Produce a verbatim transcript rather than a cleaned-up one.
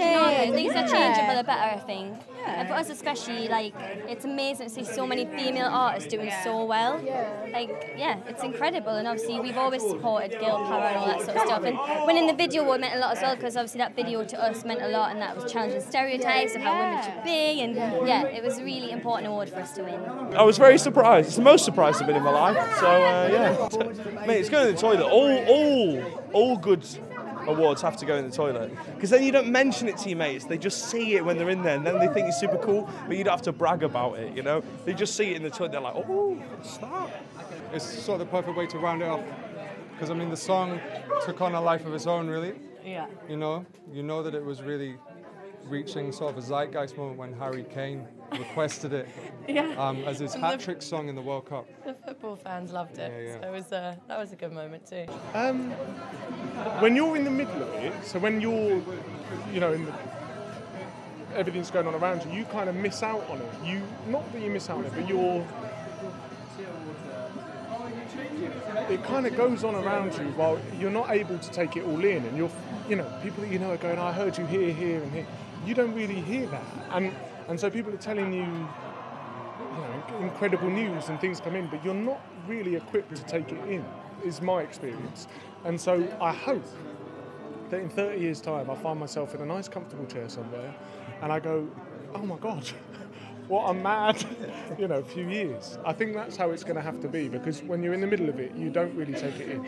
Things yeah. are changing for the better, I think. Yeah. And for us especially, like, it's amazing to see so many female artists doing yeah. so well. Yeah. Like, yeah, it's incredible. And obviously we've always supported girl power and all that sort of stuff. And winning the video award meant a lot as well, because obviously that video to us meant a lot, and that was challenging stereotypes of how yeah. women should be. And yeah, it was a really important award for us to win. I was very surprised. It's the most surprised I've been in my life. So, uh, yeah. Mate, it's going to the toilet. All, all, all good awards have to go in the toilet, because then you don't mention it to your mates, they just see it when they're in there, and then they think it's super cool, but you don't have to brag about it, you know, they just see it in the toilet, they're like, oh, what's that? It's sort of the perfect way to round it off, because I mean the song took on a life of its own, really. Yeah, you know you know that it was really reaching sort of a zeitgeist moment when Harry Kane requested it yeah. um, as his hat-trick song in the World Cup. The football fans loved it, yeah, yeah. so it was, uh, that was a good moment too. Um, when you're in the middle of it, so when you're, you know, in the, everything's going on around you, you kind of miss out on it. You, not that you miss out on it, but you're... It kind of goes on around you while you're not able to take it all in, and you're, you know, people that you know are going, I heard you here, here and here. You don't really hear that. And and so people are telling you, you know, incredible news and things come in, but you're not really equipped to take it in, is my experience. And so I hope that in thirty years' time I find myself in a nice comfortable chair somewhere and I go, oh my God, what a mad, you know, few years. I think that's how it's going to have to be, because when you're in the middle of it, you don't really take it in.